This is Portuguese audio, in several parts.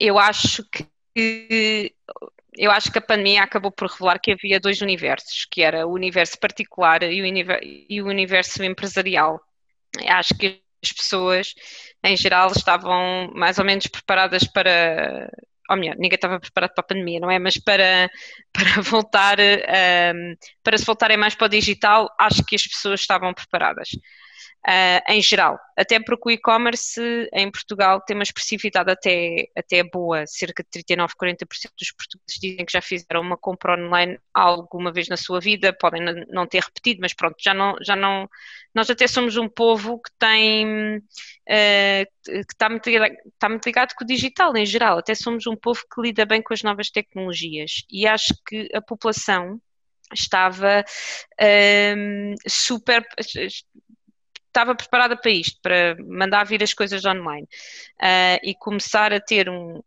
Eu acho que a pandemia acabou por revelar que havia dois universos, que era o universo particular e o universo empresarial. Acho que as pessoas, em geral, estavam mais ou menos preparadas para... Ou melhor, ninguém estava preparado para a pandemia, não é? Mas para se voltarem mais para o digital, acho que as pessoas estavam preparadas, em geral. Até porque o e-commerce em Portugal tem uma expressividade até boa, cerca de 39, 40% dos portugueses dizem que já fizeram uma compra online alguma vez na sua vida, podem não ter repetido, mas pronto, já não... Nós até somos um povo que tem... que está muito ligado com o digital em geral, até somos um povo que lida bem com as novas tecnologias e acho que a população estava preparada para isto, para mandar vir as coisas online e começar a ter um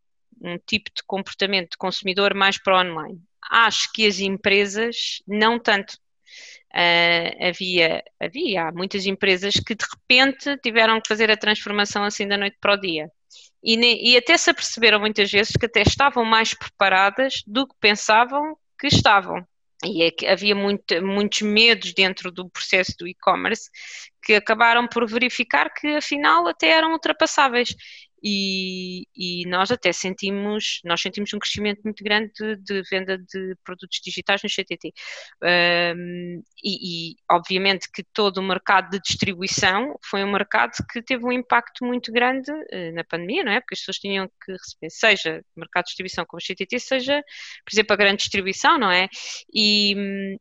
tipo de comportamento de consumidor mais para online. Acho que as empresas, não tanto. Havia muitas empresas que de repente tiveram que fazer a transformação assim da noite para o dia e até se aperceberam muitas vezes que até estavam mais preparadas do que pensavam que estavam e havia muitos medos dentro do processo do e-commerce que acabaram por verificar que afinal até eram ultrapassáveis e nós até sentimos um crescimento muito grande de venda de produtos digitais no CTT e obviamente que todo o mercado de distribuição foi um mercado que teve um impacto muito grande na pandemia, não é? Porque as pessoas tinham que receber, seja mercado de distribuição como o CTT, seja, por exemplo, a grande distribuição, não é? E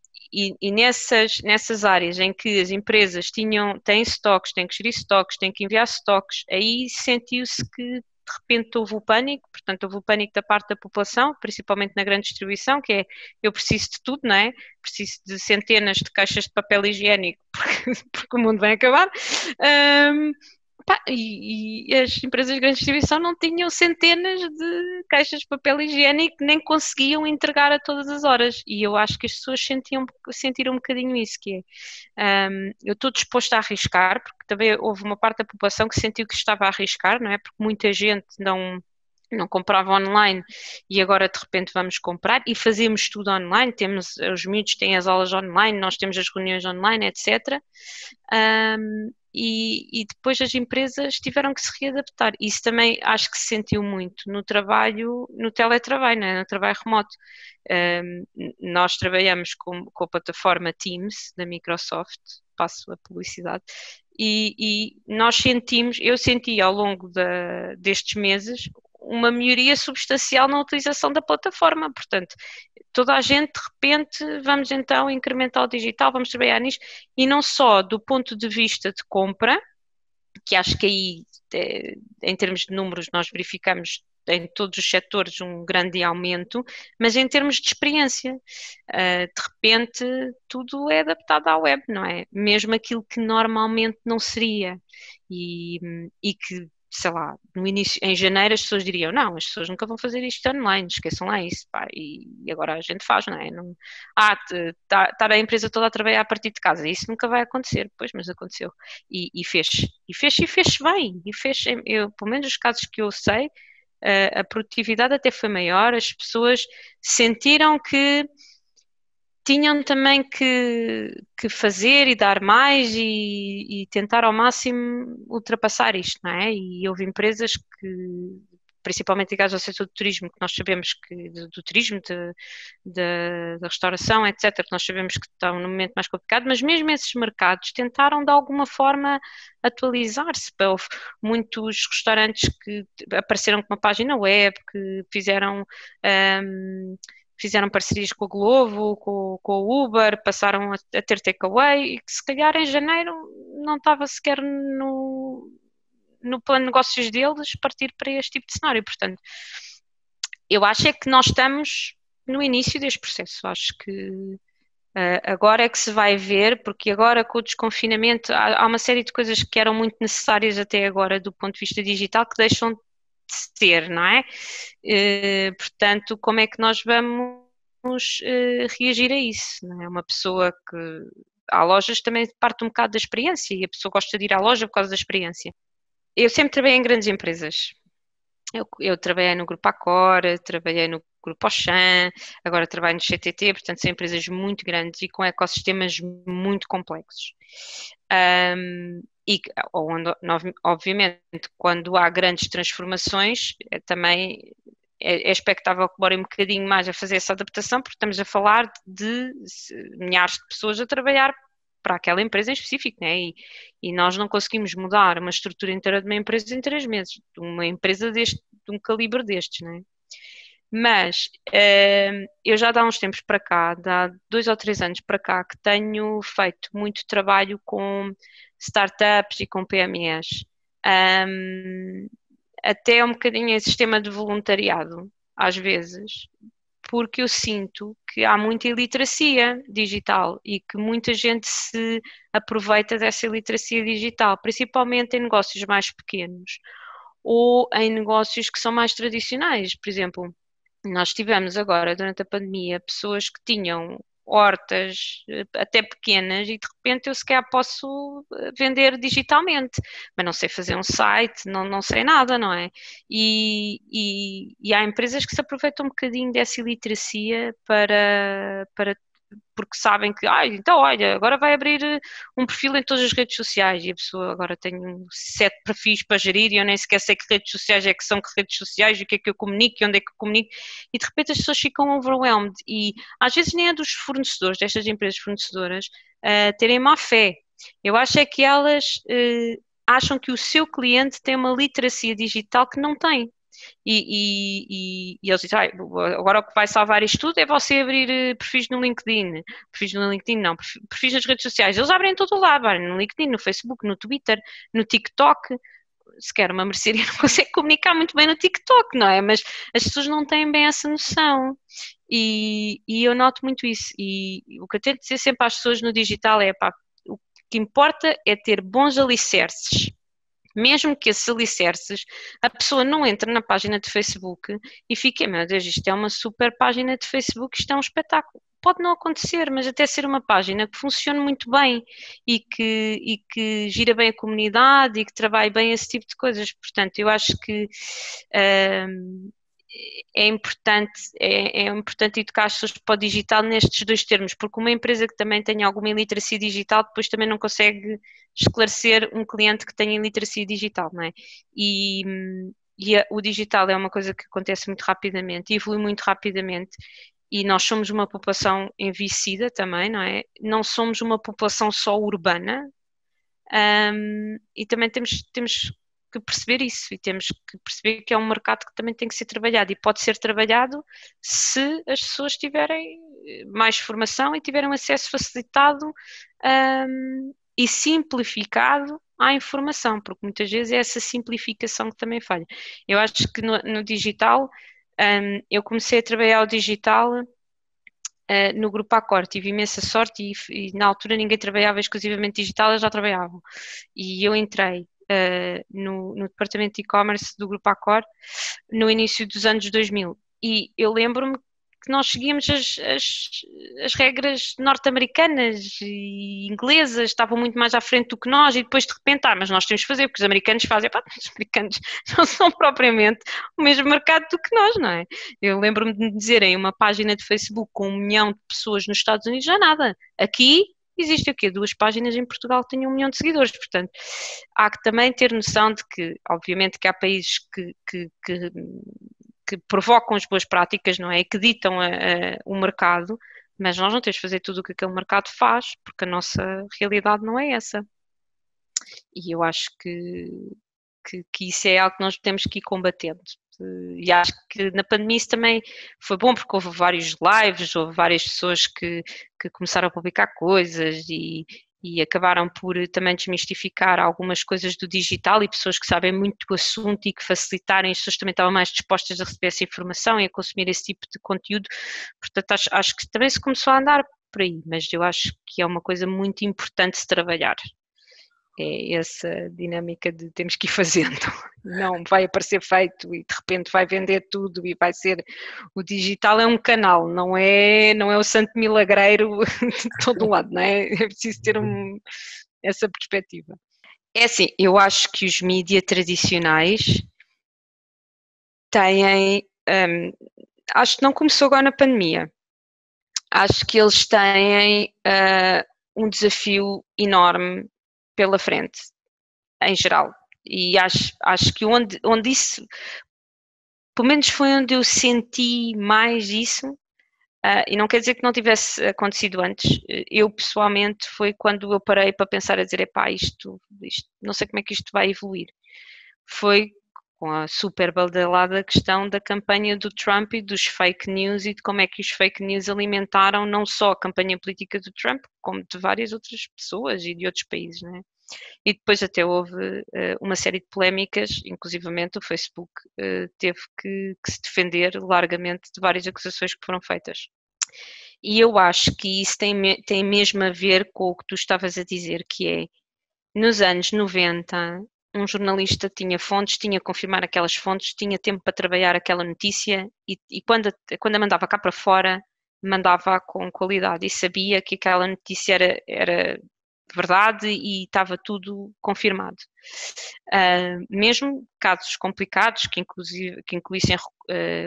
nessas áreas em que as empresas têm estoques, têm que gerir estoques, têm que enviar estoques, aí sentiu-se que de repente houve o pânico, portanto houve o pânico da parte da população, principalmente na grande distribuição, que é, eu preciso de tudo, não é? Preciso de centenas de caixas de papel higiênico, porque o mundo vai acabar, e as empresas de grande distribuição não tinham centenas de caixas de papel higiênico, nem conseguiam entregar a todas as horas, e eu acho que as pessoas sentiram um bocadinho isso, que é, eu estou disposta a arriscar, porque também houve uma parte da população que sentiu que estava a arriscar, não é? Porque muita gente não comprava online e agora de repente vamos comprar e fazemos tudo online, os miúdos têm as aulas online, nós temos as reuniões online, etc. E depois as empresas tiveram que se readaptar. Isso também acho que se sentiu muito no teletrabalho, né? No trabalho remoto. Nós trabalhamos com a plataforma Teams da Microsoft, passo a publicidade, e nós eu senti ao longo destes meses uma melhoria substancial na utilização da plataforma, portanto, toda a gente de repente vamos então incrementar o digital, vamos trabalhar nisto, e não só do ponto de vista de compra, que acho que aí em termos de números nós verificamos em todos os setores um grande aumento, mas em termos de experiência, de repente tudo é adaptado à web, não é? Mesmo aquilo que normalmente não seria e que, sei lá, no início, em janeiro as pessoas diriam, não, as pessoas nunca vão fazer isto online, esqueçam lá isso, pá, e agora a gente faz, não é? Está a empresa toda a trabalhar a partir de casa, isso nunca vai acontecer, pois, mas aconteceu, e fez bem, eu, pelo menos os casos que eu sei, a produtividade até foi maior, as pessoas sentiram que tinham também que fazer e dar mais e tentar ao máximo ultrapassar isto, não é? E houve empresas que, principalmente ligadas ao setor do turismo, que nós sabemos que, do turismo, da restauração, etc., que nós sabemos que estão num momento mais complicado, mas mesmo esses mercados tentaram de alguma forma atualizar-se. Houve muitos restaurantes que apareceram com uma página web, que fizeram parcerias com o Glovo, com o Uber, passaram a ter takeaway e que se calhar em janeiro não estava sequer no plano de negócios deles partir para este tipo de cenário. Portanto, eu acho é que nós estamos no início deste processo, acho que agora é que se vai ver, porque agora com o desconfinamento há uma série de coisas que eram muito necessárias até agora do ponto de vista digital que deixam de ter, não é? Portanto, como é que nós vamos reagir a isso? Não é? Uma pessoa que... Há lojas também parte um bocado da experiência e a pessoa gosta de ir à loja por causa da experiência. Eu sempre trabalhei em grandes empresas Eu trabalhei no Grupo Accor, trabalhei no Grupo Auchan, agora trabalho no CTT, portanto são empresas muito grandes e com ecossistemas muito complexos. E onde, obviamente, quando há grandes transformações, também é expectável que demorem um bocadinho mais a fazer essa adaptação, porque estamos a falar de milhares de pessoas a trabalhar para aquela empresa em específico, né? E nós não conseguimos mudar uma estrutura inteira de uma empresa em 3 meses, de uma empresa de um calibre destes, né? Mas eu já há uns tempos para cá, há 2 ou 3 anos para cá, que tenho feito muito trabalho com startups e com PMEs, até um bocadinho em sistema de voluntariado, às vezes, porque eu sinto que há muita iliteracia digital e que muita gente se aproveita dessa iliteracia digital, principalmente em negócios mais pequenos ou em negócios que são mais tradicionais. Por exemplo, nós tivemos agora, durante a pandemia, pessoas que tinham hortas até pequenas e de repente eu sequer posso vender digitalmente, mas não sei fazer um site, não sei nada, não é? E há empresas que se aproveitam um bocadinho dessa iliteracia porque sabem que, então olha, agora vai abrir um perfil em todas as redes sociais e a pessoa agora tem 7 perfis para gerir e eu nem sequer sei que redes sociais é que são, que redes sociais, o que é que eu comunico e onde é que eu comunico, e de repente as pessoas ficam overwhelmed e às vezes nem é dos fornecedores, destas empresas fornecedoras, terem má fé. Eu acho é que elas acham que o seu cliente tem uma literacia digital que não tem. E eles dizem, agora o que vai salvar isto tudo é você abrir perfis no LinkedIn, perfis nas redes sociais. Eles abrem em todo o lado, abrem no LinkedIn, no Facebook, no Twitter, no TikTok. Se quer uma mercearia não consegue comunicar muito bem no TikTok, não é? Mas as pessoas não têm bem essa noção e eu noto muito isso, e o que eu tento dizer sempre às pessoas no digital é, o que importa é ter bons alicerces. Mesmo que esses alicerces, a pessoa não entra na página de Facebook e fica, meu Deus, isto é uma super página de Facebook, isto é um espetáculo. Pode não acontecer, mas até ser uma página que funcione muito bem e que gira bem a comunidade e que trabalhe bem esse tipo de coisas. Portanto, eu acho que é importante educar as pessoas para o digital nestes 2 termos, porque uma empresa que também tenha alguma iliteracia digital depois também não consegue esclarecer um cliente que tenha iliteracia digital, não é? O digital é uma coisa que acontece muito rapidamente, evolui muito rapidamente. E nós somos uma população envelhecida também, não é? Não somos uma população só urbana, e também temos que perceber isso, e temos que perceber que é um mercado que também tem que ser trabalhado, e pode ser trabalhado se as pessoas tiverem mais formação e tiverem um acesso facilitado e simplificado à informação, porque muitas vezes é essa simplificação que também falha. Eu acho que no digital... eu comecei a trabalhar o digital no Grupo Accor, tive imensa sorte e na altura ninguém trabalhava exclusivamente digital, eles já trabalhavam. E eu entrei no departamento de e-commerce do Grupo Accor no início dos anos 2000 e eu lembro-me que nós seguíamos as regras norte-americanas e inglesas, estavam muito mais à frente do que nós, e depois de repente, mas nós temos que fazer, porque os americanos fazem, os americanos não são propriamente o mesmo mercado do que nós, não é? Eu lembro-me de me dizerem, uma página de Facebook com 1 milhão de pessoas nos Estados Unidos já nada, aqui existe o quê? 2 páginas em Portugal que têm 1 milhão de seguidores, portanto, há que também ter noção de que, obviamente que há países que provocam as boas práticas, não é? Que ditam o mercado, mas nós não temos de fazer tudo o que aquele mercado faz, porque a nossa realidade não é essa. E eu acho que isso é algo que nós temos que ir combatendo. E acho que na pandemia isso também foi bom, porque houve vários lives, houve várias pessoas que começaram a publicar coisas e acabaram por também desmistificar algumas coisas do digital, e pessoas que sabem muito do assunto e que facilitarem, as pessoas também estavam mais dispostas a receber essa informação e a consumir esse tipo de conteúdo. Portanto, acho que também se começou a andar por aí, mas eu acho que é uma coisa muito importante se trabalhar. É essa dinâmica de temos que ir fazendo, não vai aparecer feito e de repente vai vender tudo e vai ser... O digital é um canal, não é o santo milagreiro de todo lado, não é? É preciso ter essa perspectiva. É assim, eu acho que os mídias tradicionais têm, acho que não começou agora na pandemia, acho que eles têm um desafio enorme pela frente, em geral, e acho que onde isso, pelo menos foi onde eu senti mais isso, e não quer dizer que não tivesse acontecido antes, eu pessoalmente foi quando eu parei para pensar a dizer, epá, isto, não sei como é que isto vai evoluir, foi com a super badalada questão da campanha do Trump e dos fake news e de como é que os fake news alimentaram não só a campanha política do Trump, como de várias outras pessoas e de outros países, não é? E depois até houve uma série de polémicas, inclusivamente o Facebook teve que se defender largamente de várias acusações que foram feitas. E eu acho que isso tem mesmo a ver com o que tu estavas a dizer, que é, nos anos 90... um jornalista tinha fontes, tinha que confirmar aquelas fontes, tinha tempo para trabalhar aquela notícia e quando a mandava cá para fora, mandava com qualidade e sabia que aquela notícia era verdade e estava tudo confirmado. Mesmo casos complicados que incluíssem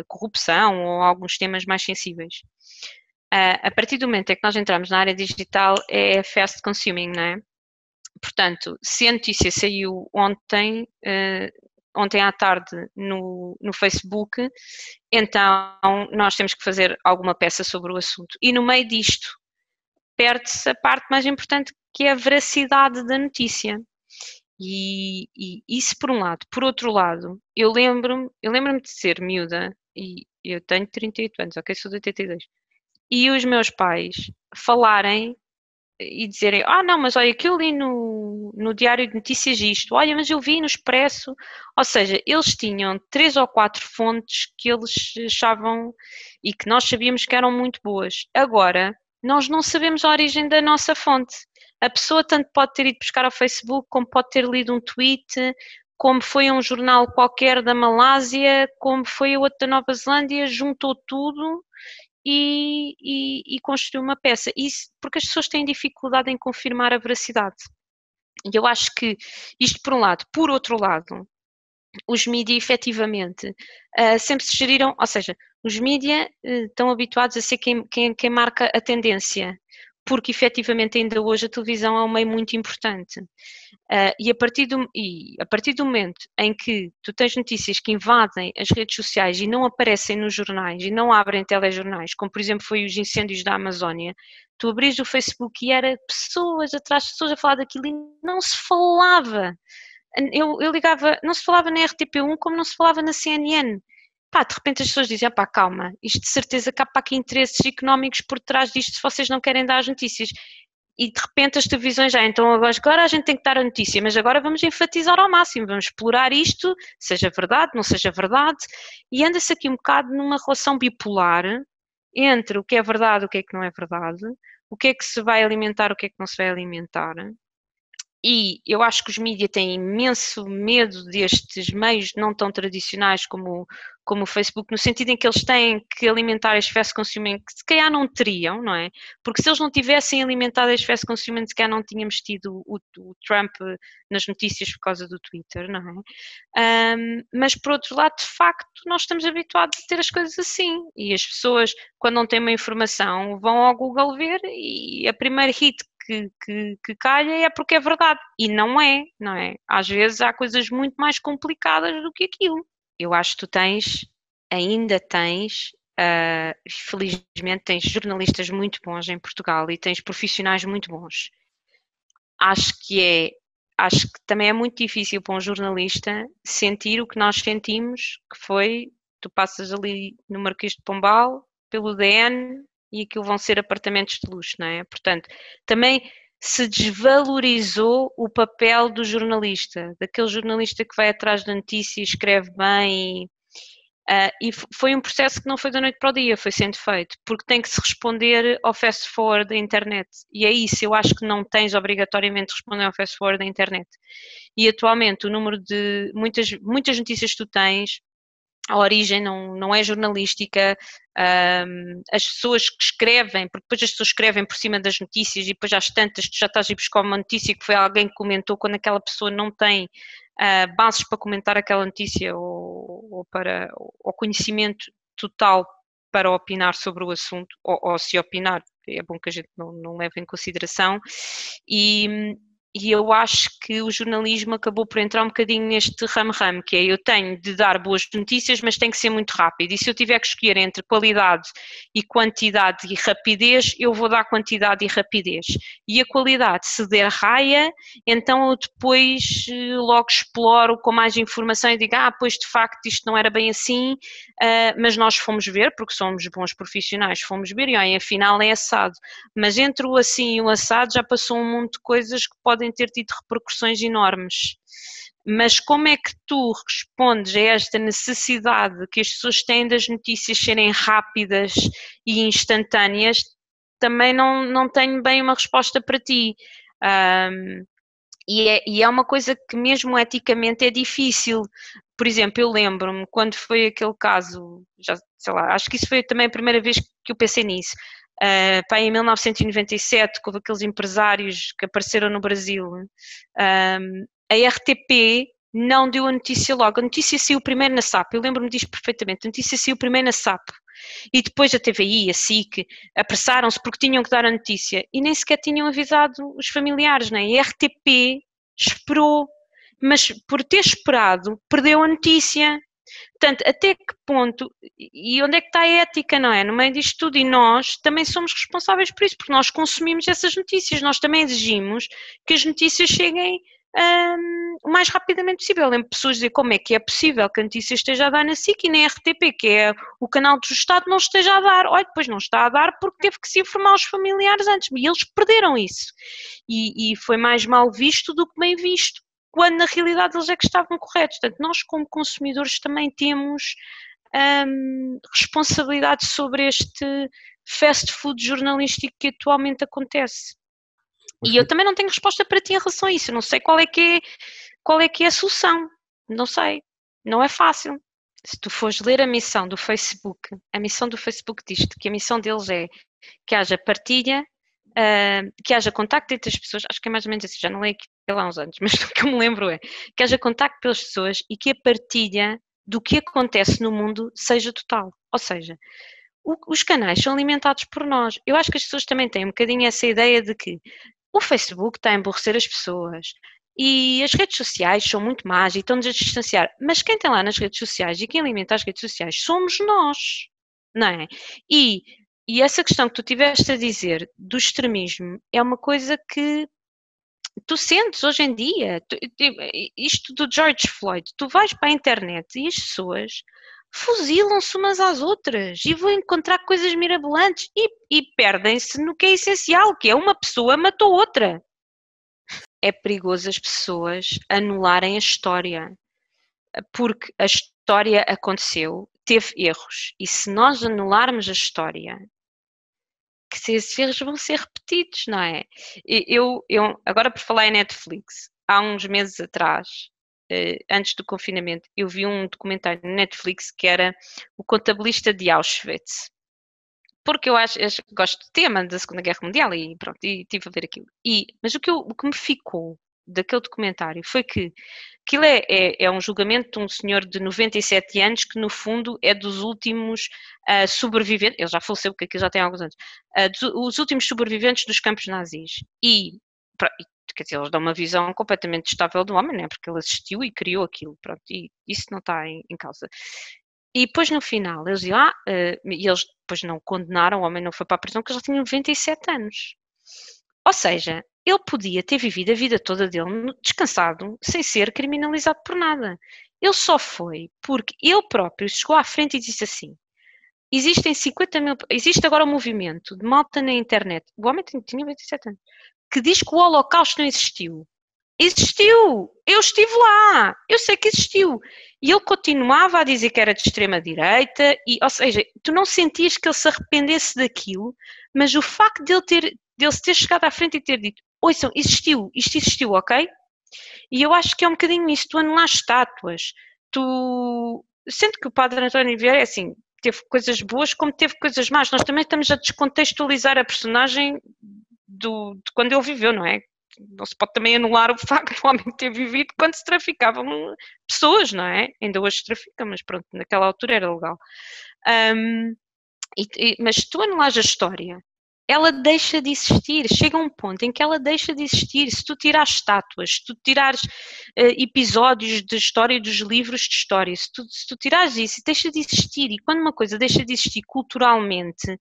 corrupção ou alguns temas mais sensíveis. A partir do momento em que nós entramos na área digital é fast consuming, não é? Portanto, se a notícia saiu ontem à tarde no Facebook, então nós temos que fazer alguma peça sobre o assunto. E no meio disto, perde-se a parte mais importante, que é a veracidade da notícia. E isso por um lado. Por outro lado, eu lembro-me de ser miúda, e eu tenho 38 anos, ok, sou de 82, e os meus pais falarem e dizerem, não, mas olha, aquilo ali no Diário de Notícias isto, olha, mas eu vi no Expresso, ou seja, eles tinham 3 ou 4 fontes que eles achavam e que nós sabíamos que eram muito boas. Agora, nós não sabemos a origem da nossa fonte. A pessoa tanto pode ter ido buscar ao Facebook, como pode ter lido um tweet, como foi um jornal qualquer da Malásia, como foi outro da Nova Zelândia, juntou tudo e construir uma peça, isso porque as pessoas têm dificuldade em confirmar a veracidade, e eu acho que isto por um lado, por outro lado os mídia efetivamente sempre se geriram, ou seja, os mídia estão habituados a ser quem marca a tendência, porque efetivamente ainda hoje a televisão é um meio muito importante, e a partir do momento em que tu tens notícias que invadem as redes sociais e não aparecem nos jornais e não abrem telejornais, como por exemplo foi os incêndios da Amazónia, tu abris o Facebook e era pessoas atrás de pessoas a falar daquilo e não se falava, eu ligava, não se falava na RTP1 como não se falava na CNN. De repente as pessoas dizem, calma, isto de certeza que há aqui interesses económicos por trás disto, se vocês não querem dar as notícias. E de repente as televisões então agora a gente tem que dar a notícia, mas agora vamos enfatizar ao máximo, vamos explorar isto, seja verdade, não seja verdade, e anda-se aqui um bocado numa relação bipolar entre o que é verdade, o que é que não é verdade, o que é que se vai alimentar, o que é que não se vai alimentar. E eu acho que os mídias têm imenso medo destes meios não tão tradicionais como o Facebook, no sentido em que eles têm que alimentar as fast consuming, que se calhar não teriam, não é? Porque se eles não tivessem alimentado as fast consuming, se calhar não tínhamos tido o Trump nas notícias por causa do Twitter, não é? Mas por outro lado, de facto, nós estamos habituados a ter as coisas assim, e as pessoas, quando não têm uma informação, vão ao Google ver, e a primeira hit que calha é porque é verdade, e não é? Às vezes há coisas muito mais complicadas do que aquilo. Eu acho que tu ainda tens, felizmente tens jornalistas muito bons em Portugal e tens profissionais muito bons. Acho que também é muito difícil para um jornalista sentir o que nós sentimos, que foi, tu passas ali no Marquês de Pombal, pelo DN, e aquilo vão ser apartamentos de luxo, não é? Portanto, também se desvalorizou o papel do jornalista, daquele jornalista que vai atrás da notícia e escreve bem, e foi um processo que não foi da noite para o dia, foi sendo feito, porque tem que se responder ao fast forward da internet, e é isso, eu acho que não tens obrigatoriamente de responder ao fast forward da internet, e atualmente o número de muitas notícias que tu tens, a origem não é jornalística, as pessoas que escrevem, porque depois as pessoas escrevem por cima das notícias e depois às tantas tu já estás a ir buscar uma notícia que foi alguém que comentou quando aquela pessoa não tem bases para comentar aquela notícia ou conhecimento total para opinar sobre o assunto, ou se opinar, é bom que a gente não leve em consideração, e eu acho que o jornalismo acabou por entrar um bocadinho neste ramo-ramo, que é eu tenho de dar boas notícias, mas tem que ser muito rápido, e se eu tiver que escolher entre qualidade e quantidade e rapidez, eu vou dar quantidade e rapidez, e a qualidade se der raia, então eu depois logo exploro com mais informação e digo, pois de facto isto não era bem assim, mas nós fomos ver, porque somos bons profissionais, fomos ver e olha, afinal é assado, mas entre o assim e o assado já passou um monte de coisas que podem ter tido repercussões enormes, mas como é que tu respondes a esta necessidade que as pessoas têm das notícias serem rápidas e instantâneas? Também não tenho bem uma resposta para ti, e é uma coisa que mesmo eticamente é difícil. Por exemplo, eu lembro-me quando foi aquele caso, já, sei lá, acho que isso foi também a primeira vez que eu pensei nisso. Em 1997, com aqueles empresários que apareceram no Brasil, a RTP não deu a notícia logo, a notícia saiu primeiro na Sapo, eu lembro-me disto perfeitamente, a notícia saiu primeiro na Sapo e depois a TVI, a SIC, apressaram-se porque tinham que dar a notícia e nem sequer tinham avisado os familiares, né? A RTP esperou, mas por ter esperado, perdeu a notícia. Portanto, até que ponto, e onde é que está a ética, não é? No meio disto tudo, e nós também somos responsáveis por isso, porque nós consumimos essas notícias, nós também exigimos que as notícias cheguem o mais rapidamente possível. Eu lembro pessoas dizer como é que é possível que a notícia esteja a dar na SIC e na RTP, que é o canal do Estado, não esteja a dar. Olha, depois não está a dar porque teve que se informar os familiares antes, e eles perderam isso. E foi mais mal visto do que bem visto, quando na realidade eles é que estavam corretos. Portanto, nós como consumidores também temos responsabilidade sobre este fast food jornalístico que atualmente acontece. E eu também não tenho resposta para ti em relação a isso, eu não sei qual é que é a solução, não sei, não é fácil. Se tu fores ler a missão do Facebook, a missão do Facebook diz-te que a missão deles é que haja partilha, que haja contacto entre as pessoas, acho que é mais ou menos assim, já não leio aqui há uns anos, mas o que eu me lembro é que haja contacto pelas pessoas e que a partilha do que acontece no mundo seja total, ou seja, os canais são alimentados por nós. Eu acho que as pessoas também têm um bocadinho essa ideia de que o Facebook está a emborrecer as pessoas e as redes sociais são muito más e estão-nos a distanciar, mas quem tem lá nas redes sociais e quem alimenta as redes sociais somos nós, não é? E essa questão que tu tiveste a dizer do extremismo é uma coisa que tu sentes hoje em dia, isto do George Floyd, tu vais para a internet e as pessoas fuzilam-se umas às outras e vão encontrar coisas mirabolantes e perdem-se no que é essencial, que é uma pessoa matou outra. É perigoso as pessoas anularem a história, porque a história aconteceu, teve erros, e se nós anularmos a história, que esses erros vão ser repetidos, não é? Eu agora, por falar em Netflix, há uns meses atrás, antes do confinamento, eu vi um documentário na Netflix que era o Contabilista de Auschwitz, porque eu gosto do tema da Segunda Guerra Mundial e pronto, e estive a ver aquilo. Mas o que me ficou daquele documentário foi que aquilo é um julgamento de um senhor de 97 anos que no fundo é dos últimos sobreviventes, ele já faleceu porque aquilo já tem alguns anos, os últimos sobreviventes dos campos nazis, quer dizer, eles dão uma visão completamente estável do homem, né? Porque ele assistiu e criou aquilo, pronto, e isso não está em causa. E depois no final, eles dizem, e eles depois não condenaram, o homem não foi para a prisão porque ele já tinha 97 anos. Ou seja, ele podia ter vivido a vida toda dele descansado, sem ser criminalizado por nada. Ele só foi porque ele próprio chegou à frente e disse assim, existe agora um movimento de malta na internet, o homem tinha 27 anos, que diz que o Holocausto não existiu. Existiu! Eu estive lá! Eu sei que existiu! E ele continuava a dizer que era de extrema-direita, ou seja, tu não sentias que ele se arrependesse daquilo, mas o facto dele se ter chegado à frente e ter dito, ouçam, existiu, isto existiu, ok? E eu acho que é um bocadinho isto, tu anular estátuas, sendo que o Padre António Vieira é assim, teve coisas boas como teve coisas más, nós também estamos a descontextualizar a personagem de quando ele viveu, não é? não se pode também anular o facto de o homem ter vivido quando se traficavam pessoas, não é? Ainda hoje se trafica, mas pronto, naquela altura era legal. Mas se tu anulares a história, ela deixa de existir, chega um ponto em que ela deixa de existir. Se tu tirares estátuas, se tu tirares episódios de história dos livros de história, se tu tirares isso, deixa de existir. E quando uma coisa deixa de existir culturalmente,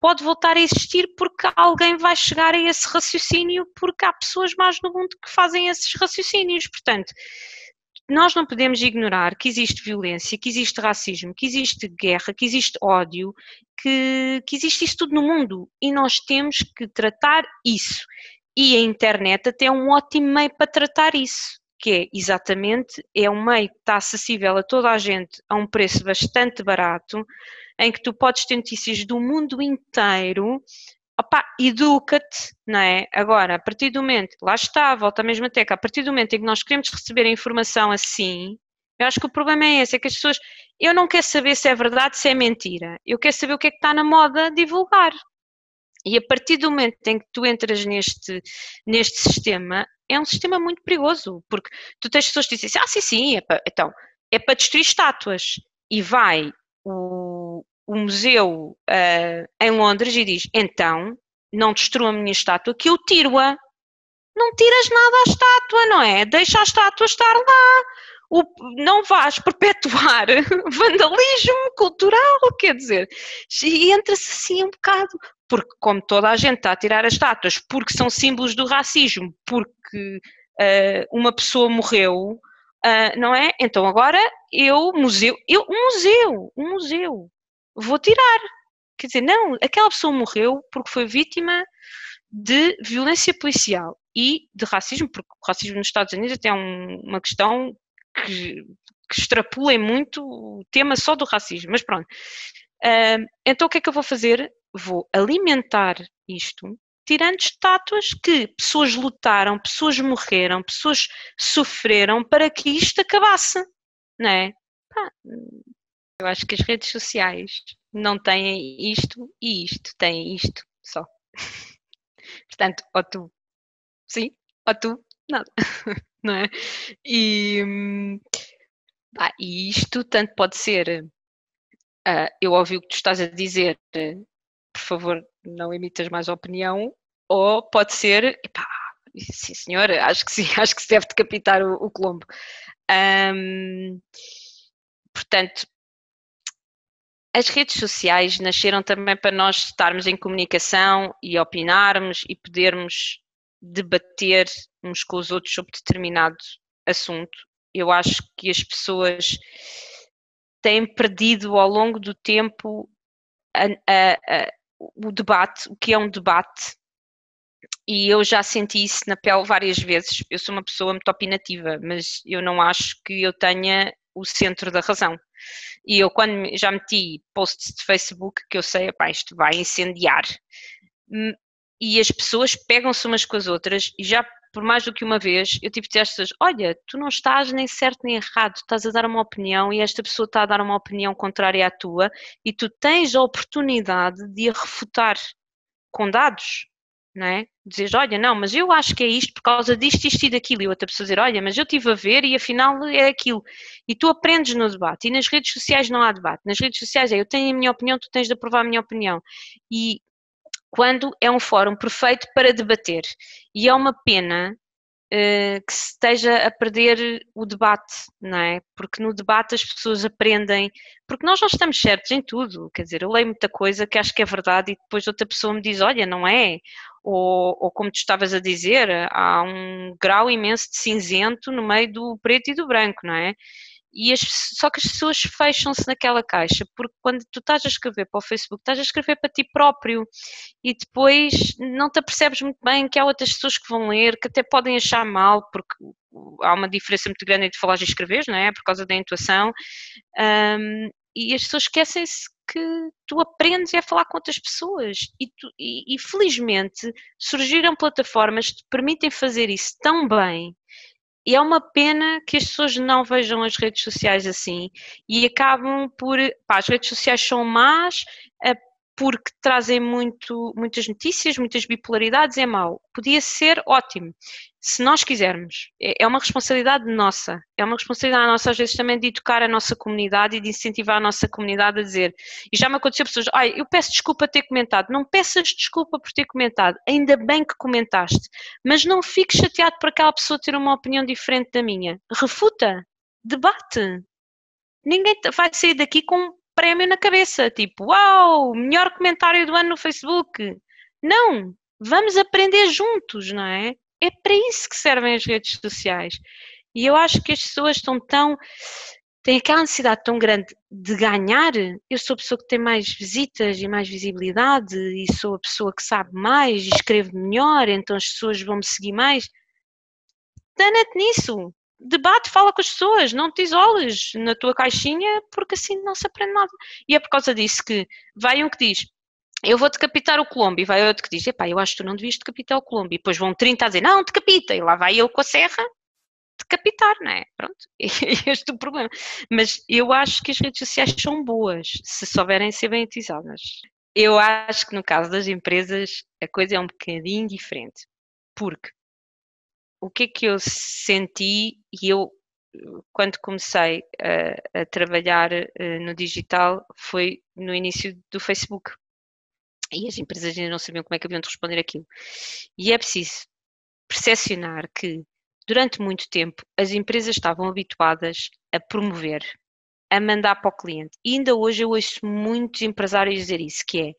pode voltar a existir porque alguém vai chegar a esse raciocínio, porque há pessoas mais no mundo que fazem esses raciocínios. Portanto, nós não podemos ignorar que existe violência, que existe racismo, que existe guerra, que existe ódio, que existe isso tudo no mundo e nós temos que tratar isso. E a internet até é um ótimo meio para tratar isso, que é exatamente, é um meio que está acessível a toda a gente a um preço bastante barato, em que tu podes ter notícias do mundo inteiro. Opa, educa-te, não é? Agora, a partir do momento, lá está, volta à mesma tecla, a partir do momento em que nós queremos receber a informação assim, eu acho que o problema é esse, é que as pessoas, eu não quero saber se é verdade, se é mentira, eu quero saber o que é que está na moda divulgar. E a partir do momento em que tu entras neste sistema, é um sistema muito perigoso, porque tu tens pessoas que dizem assim, ah, sim, então, é para destruir estátuas, e vai o museu em Londres e diz, então, não destrua a minha estátua que eu tiro-a. Não tiras nada à estátua, não é? Deixa a estátua estar lá. Não vais perpetuar vandalismo cultural, quer dizer. E entra-se assim um bocado, porque como toda a gente está a tirar as estátuas, porque são símbolos do racismo, porque uma pessoa morreu, não é? Então agora um museu. Vou tirar, quer dizer, não, aquela pessoa morreu porque foi vítima de violência policial e de racismo, porque o racismo nos Estados Unidos até é uma questão que extrapola muito o tema só do racismo, mas pronto. Então o que é que eu vou fazer? Vou alimentar isto, tirando estátuas que pessoas lutaram, pessoas morreram, pessoas sofreram para que isto acabasse, não é? Eu acho que as redes sociais não têm isto e isto, têm isto só. Portanto, ou tu sim, ou tu nada, não é? E isto tanto pode ser, eu ouvi o que tu estás a dizer, por favor não emitas mais opinião, ou pode ser, epá, sim senhora, acho que sim, acho que se deve decapitar o Colombo. Portanto, as redes sociais nasceram também para nós estarmos em comunicação e opinarmos e podermos debater uns com os outros sobre determinado assunto. Eu acho que as pessoas têm perdido ao longo do tempo o debate, o que é um debate, e eu já senti isso na pele várias vezes. Eu sou uma pessoa muito opinativa, mas eu não acho que eu tenha o centro da razão. E eu quando já meti posts de Facebook que eu sei, epá, isto vai incendiar, e as pessoas pegam-se umas com as outras, e já por mais do que uma vez eu tive de dizer às pessoas, olha, tu não estás nem certo nem errado, estás a dar uma opinião e esta pessoa está a dar uma opinião contrária à tua e tu tens a oportunidade de a refutar com dados, não é? Dizes, olha, não, mas eu acho que é isto por causa disto, isto e daquilo, e outra pessoa dizer, olha, mas eu estive a ver e afinal é aquilo, e tu aprendes no debate. E nas redes sociais não há debate, nas redes sociais é, eu tenho a minha opinião, tu tens de aprovar a minha opinião, e quando é um fórum perfeito para debater, e é uma pena que se esteja a perder o debate, não é? Porque no debate as pessoas aprendem, porque nós não estamos certos em tudo, quer dizer, eu leio muita coisa que acho que é verdade e depois outra pessoa me diz, olha, não é, ou como tu estavas a dizer, há um grau imenso de cinzento no meio do preto e do branco, não é? E só que as pessoas fecham-se naquela caixa, porque quando tu estás a escrever para o Facebook, estás a escrever para ti próprio e depois não te apercebes muito bem que há outras pessoas que vão ler, que até podem achar mal, porque há uma diferença muito grande entre falar e escrever, não é? Por causa da entoação, e as pessoas esquecem-se que tu aprendes a falar com outras pessoas e felizmente surgiram plataformas que te permitem fazer isso tão bem. E é uma pena que as pessoas não vejam as redes sociais assim e acabam por, pá, as redes sociais são más, porque trazem muitas notícias, muitas bipolaridades, é mau. Podia ser ótimo, se nós quisermos. É uma responsabilidade nossa, às vezes também de educar a nossa comunidade e de incentivar a nossa comunidade a dizer. E já me aconteceu pessoas, eu peço desculpa por ter comentado. Não peças desculpa por ter comentado, ainda bem que comentaste, mas não fiques chateado por aquela pessoa ter uma opinião diferente da minha. Refuta, debate. Ninguém vai sair daqui com prémio na cabeça, tipo, uau, melhor comentário do ano no Facebook. Não, vamos aprender juntos, não é? É para isso que servem as redes sociais. E eu acho que as pessoas estão têm aquela ansiedade tão grande de ganhar. Eu sou a pessoa que tem mais visitas e mais visibilidade, e sou a pessoa que sabe mais e escreve melhor, então as pessoas vão me seguir mais. Dana-te nisso. Debate, fala com as pessoas, não te isoles na tua caixinha, porque assim não se aprende nada. E é por causa disso que vai um que diz, eu vou decapitar o Colombo, e vai outro que diz, epá, eu acho que tu não devias decapitar o Colombo. E depois vão 30 a dizer, não, decapita, e lá vai eu com a serra decapitar, não é? Pronto, este é o problema. Mas eu acho que as redes sociais são boas, se souberem ser bem utilizadas. Eu acho que no caso das empresas a coisa é um bocadinho diferente, porque o que é que eu senti, e eu, quando comecei a trabalhar no digital, foi no início do Facebook. E as empresas ainda não sabiam como é que haviam de responder aquilo. E é preciso percepcionar que, durante muito tempo, as empresas estavam habituadas a promover, a mandar para o cliente. E ainda hoje eu ouço muitos empresários dizer isso, que é,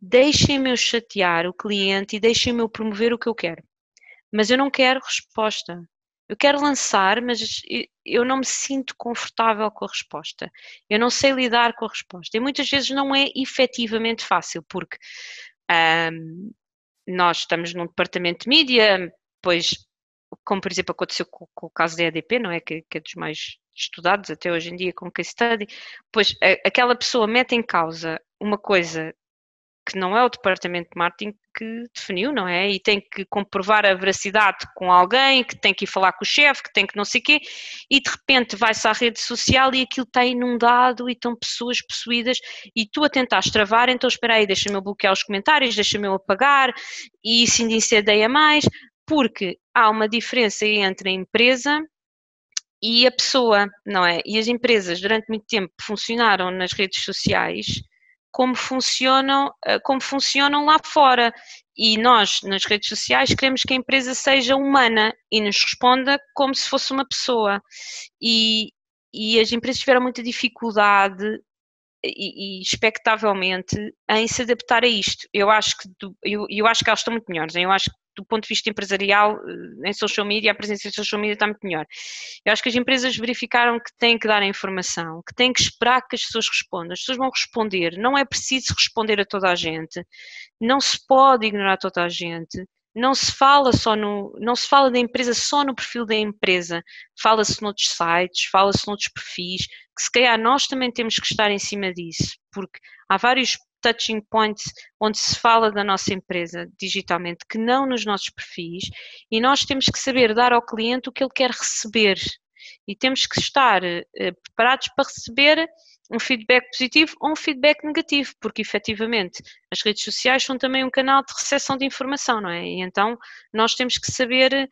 deixem-me eu chatear o cliente e deixem-me eu promover o que eu quero. Mas eu não quero resposta. Eu quero lançar, mas eu não me sinto confortável com a resposta. Eu não sei lidar com a resposta. E muitas vezes não é efetivamente fácil, porque nós estamos num departamento de mídia, pois, como por exemplo aconteceu com o caso da EDP, não é? Que é dos mais estudados até hoje em dia, com case study, pois aquela pessoa mete em causa uma coisa que não é o departamento de marketing que definiu, não é? E tem que comprovar a veracidade com alguém, que tem que ir falar com o chefe, que tem que não sei o quê, e de repente vai-se à rede social e aquilo está inundado e estão pessoas possuídas e tu a tentares travar, então espera aí, deixa-me eu bloquear os comentários, deixa-me eu apagar, e isso ainda incendeia mais, porque há uma diferença entre a empresa e a pessoa, não é? E as empresas durante muito tempo funcionaram nas redes sociais como funcionam lá fora, e nós nas redes sociais queremos que a empresa seja humana e nos responda como se fosse uma pessoa, e as empresas tiveram muita dificuldade e expectavelmente em se adaptar a isto. Eu acho que elas estão muito melhores, eu acho que do ponto de vista empresarial, em social media, a presença em social media está muito melhor. Eu acho que as empresas verificaram que têm que dar a informação, que têm que esperar que as pessoas respondam. As pessoas vão responder, não é preciso responder a toda a gente, não se pode ignorar toda a gente, não se fala da empresa só no perfil da empresa, fala-se noutros sites, fala-se noutros perfis, que se calhar nós também temos que estar em cima disso, porque há vários touching points onde se fala da nossa empresa digitalmente, que não nos nossos perfis, e nós temos que saber dar ao cliente o que ele quer receber e temos que estar preparados para receber um feedback positivo ou um feedback negativo, porque efetivamente as redes sociais são também um canal de recepção de informação, não é? E então nós temos que saber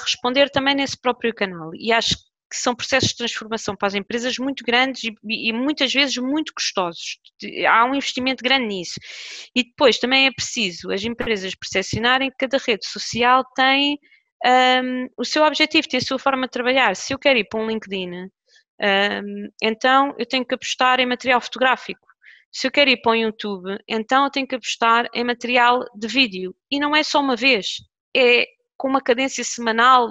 responder também nesse próprio canal, e acho que são processos de transformação para as empresas muito grandes e muitas vezes muito custosos. Há um investimento grande nisso. E depois também é preciso as empresas percepcionarem que cada rede social tem o seu objetivo, tem a sua forma de trabalhar. Se eu quero ir para um LinkedIn, então eu tenho que apostar em material fotográfico. Se eu quero ir para um YouTube, então eu tenho que apostar em material de vídeo. E não é só uma vez, é com uma cadência semanal,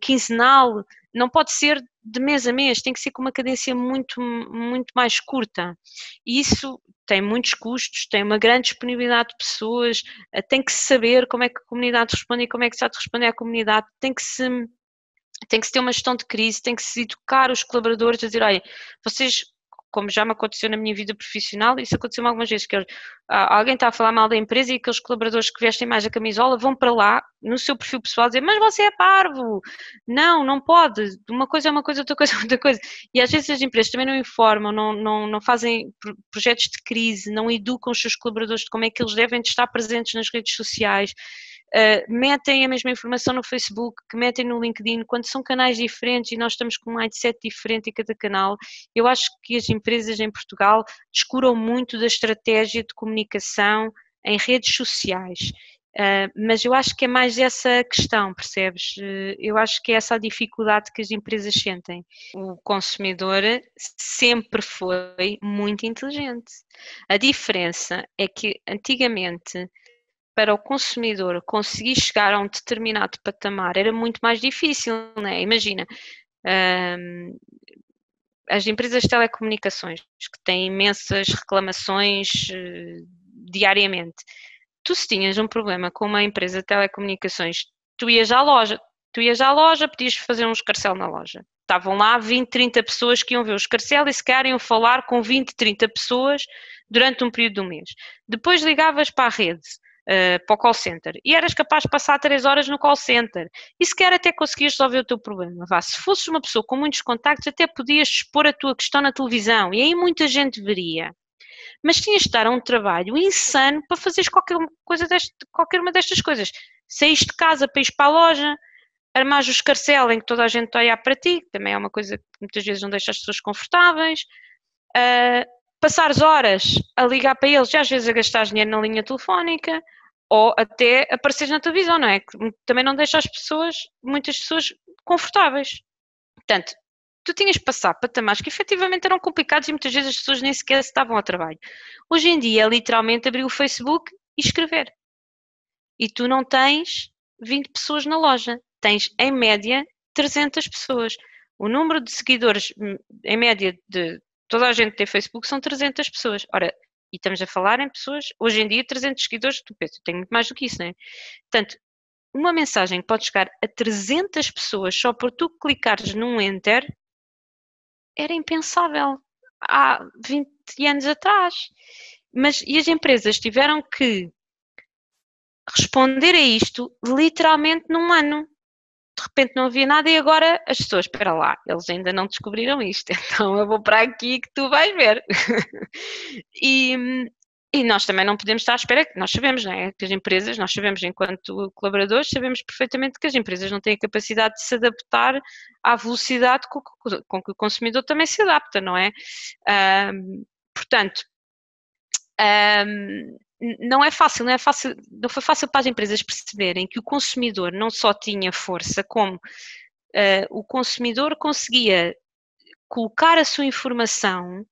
quinzenal, não pode ser de mês a mês, tem que ser com uma cadência muito, muito mais curta. E isso tem muitos custos, tem uma grande disponibilidade de pessoas, tem que se saber como é que a comunidade responde e como é que se há de responder à comunidade, tem que se ter uma gestão de crise, tem que se educar os colaboradores a dizer, olha, vocês como já me aconteceu na minha vida profissional, isso aconteceu algumas vezes, que alguém está a falar mal da empresa e aqueles colaboradores que vestem mais a camisola vão para lá, no seu perfil pessoal, dizer, mas você é parvo, não pode, uma coisa é uma coisa, outra coisa é outra coisa. E às vezes as empresas também não informam, não fazem projetos de crise, não educam os seus colaboradores de como é que eles devem estar presentes nas redes sociais. Metem a mesma informação no Facebook, que metem no LinkedIn, quando são canais diferentes e nós estamos com um mindset diferente em cada canal. Eu acho que as empresas em Portugal descuram muito da estratégia de comunicação em redes sociais, mas eu acho que é mais essa questão, percebes? Eu acho que é essa a dificuldade que as empresas sentem. O consumidor sempre foi muito inteligente. A diferença é que antigamente, para o consumidor conseguir chegar a um determinado patamar era muito mais difícil, não é? Imagina, as empresas de telecomunicações que têm imensas reclamações diariamente, tu se tinhas um problema com uma empresa de telecomunicações, tu ias à loja, podias fazer um escarcéu na loja. Estavam lá 20, 30 pessoas que iam ver o escarcéu e se calhar iam falar com 20, 30 pessoas durante um período de um mês. Depois ligavas para a rede, para o call center, e eras capaz de passar 3 horas no call center e sequer até conseguias resolver o teu problema. Vá, se fosses uma pessoa com muitos contactos até podias expor a tua questão na televisão e aí muita gente veria, mas tinhas de dar um trabalho insano para fazeres qualquer uma destas coisas. Saíste de casa para ir para a loja, armares o escarcel em que toda a gente está a olhar para ti, que também é uma coisa que muitas vezes não deixa as pessoas confortáveis, passares horas a ligar para eles e às vezes a gastar dinheiro na linha telefónica ou até apareceres na televisão, não é? Também não deixa as pessoas, muitas pessoas, confortáveis. Portanto, tu tinhas de passar patamares que efetivamente eram complicados e muitas vezes as pessoas nem sequer se davam ao trabalho. Hoje em dia é literalmente abrir o Facebook e escrever. E tu não tens 20 pessoas na loja, tens em média 300 pessoas. O número de seguidores em média de toda a gente tem Facebook são 300 pessoas. Ora, e estamos a falar em pessoas, hoje em dia 300 seguidores, tu pensas, tem muito mais do que isso, não é? Portanto, uma mensagem que pode chegar a 300 pessoas só por tu clicares num enter, era impensável há 20 anos atrás. E as empresas tiveram que responder a isto literalmente num ano. De repente não havia nada e agora as pessoas, espera lá, eles ainda não descobriram isto, então eu vou para aqui que tu vais ver. E nós também não podemos estar à espera, nós sabemos, não é? Que as empresas, nós sabemos enquanto colaboradores, sabemos perfeitamente que as empresas não têm a capacidade de se adaptar à velocidade com que o consumidor também se adapta, não é? Portanto, não é fácil, não foi fácil para as empresas perceberem que o consumidor não só tinha força, como o consumidor conseguia colocar a sua informação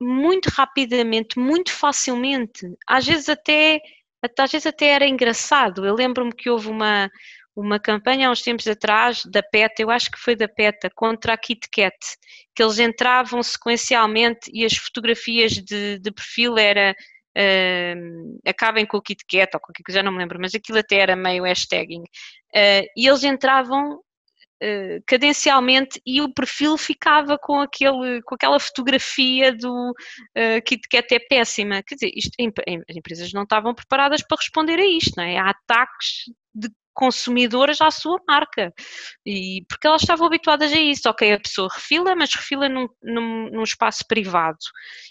muito rapidamente, muito facilmente, às vezes até era engraçado. Eu lembro-me que houve uma campanha há uns tempos atrás da PETA, eu acho que foi da PETA, contra a KitKat, que eles entravam sequencialmente e as fotografias de perfil era acabem com o KitKat ou qualquer coisa, já não me lembro, mas aquilo até era meio hashtagging, e eles entravam cadencialmente e o perfil ficava com aquela fotografia do KitKat é péssima. Quer dizer, as empresas não estavam preparadas para responder a isto, não é? Há ataques de consumidoras à sua marca, e porque elas estavam habituadas a isso. Ok, a pessoa refila, mas refila num espaço privado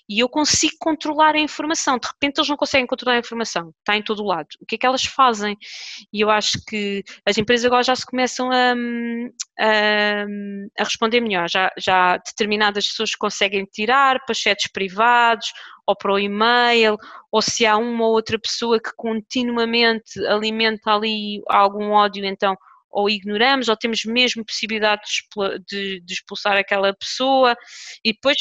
e eu consigo controlar a informação. De repente eles não conseguem controlar a informação, está em todo o lado. O que é que elas fazem? E eu acho que as empresas agora já se começam a responder melhor, já determinadas pessoas conseguem tirar para chats privados ou para o e-mail, ou se há uma ou outra pessoa que continuamente alimenta ali algum ódio, então ou ignoramos, ou temos mesmo possibilidade de expulsar aquela pessoa. E depois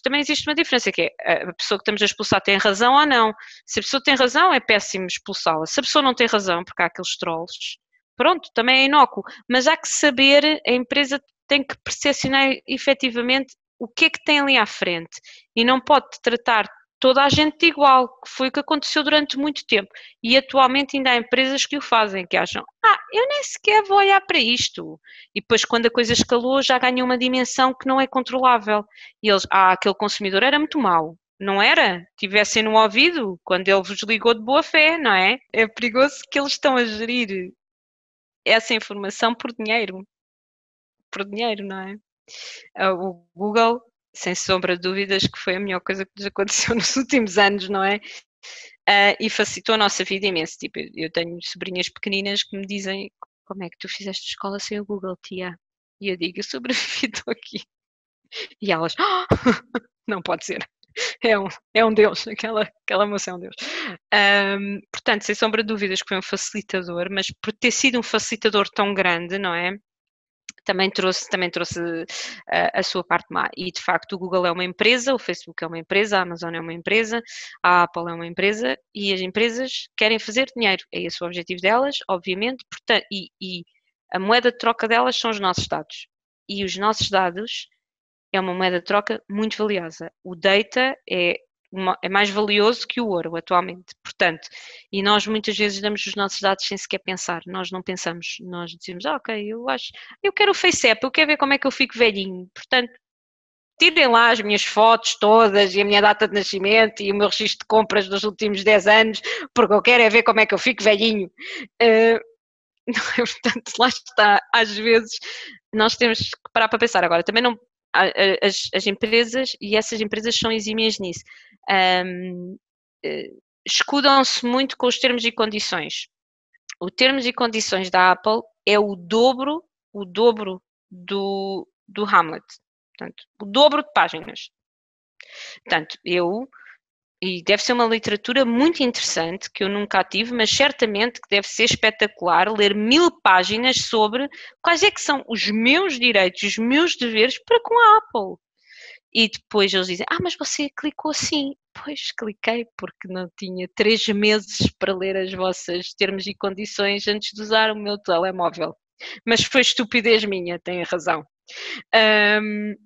também existe uma diferença, que é, a pessoa que estamos a expulsar tem razão ou não. Se a pessoa tem razão, é péssimo expulsá-la. Se a pessoa não tem razão, porque há aqueles trolls, pronto, também é inócuo. Mas há que saber, a empresa tem que percepcionar efetivamente o que é que tem ali à frente e não pode tratar toda a gente igual, que foi o que aconteceu durante muito tempo. E atualmente ainda há empresas que o fazem, que acham, eu nem sequer vou olhar para isto. E depois quando a coisa escalou já ganhou uma dimensão que não é controlável. E eles, aquele consumidor era muito mau. Não era? Tivessem no ouvido quando ele vos ligou de boa fé, não é? É perigoso que eles estão a gerir essa informação por dinheiro. Por dinheiro, não é? O Google, sem sombra de dúvidas, que foi a melhor coisa que nos aconteceu nos últimos anos, não é? E facilitou a nossa vida imenso. Tipo, eu tenho sobrinhas pequeninas que me dizem, como é que tu fizeste escola sem o Google, tia? E eu digo, eu sobrevivi, estou aqui. E elas, não pode ser. É um Deus, aquela moça é um Deus. Portanto, sem sombra de dúvidas que foi um facilitador, mas por ter sido um facilitador tão grande, não é? Também trouxe a sua parte má. E, de facto, o Google é uma empresa, o Facebook é uma empresa, a Amazon é uma empresa, a Apple é uma empresa, e as empresas querem fazer dinheiro. É esse o objetivo delas, obviamente, portanto, e a moeda de troca delas são os nossos dados. E os nossos dados é uma moeda de troca muito valiosa. O data é mais valioso que o ouro atualmente, portanto, e nós muitas vezes damos os nossos dados sem sequer pensar, nós não pensamos, nós dizemos, eu quero o FaceApp, eu quero ver como é que eu fico velhinho, portanto, tirem lá as minhas fotos todas e a minha data de nascimento e o meu registro de compras dos últimos 10 anos, porque eu quero é ver como é que eu fico velhinho. Não é? Portanto, lá está, às vezes nós temos que parar para pensar. Agora, também não... As empresas, e essas empresas são exímias nisso, escudam-se muito com os termos e condições. O termos e condições da Apple é o dobro do Hamlet, portanto, o dobro de páginas. Portanto, e deve ser uma literatura muito interessante, que eu nunca a tive, mas certamente que deve ser espetacular ler 1000 páginas sobre quais é que são os meus direitos, os meus deveres para com a Apple. E depois eles dizem, mas você clicou assim. Pois, cliquei porque não tinha 3 meses para ler as vossas termos e condições antes de usar o meu telemóvel. Mas foi estupidez minha, têm razão. E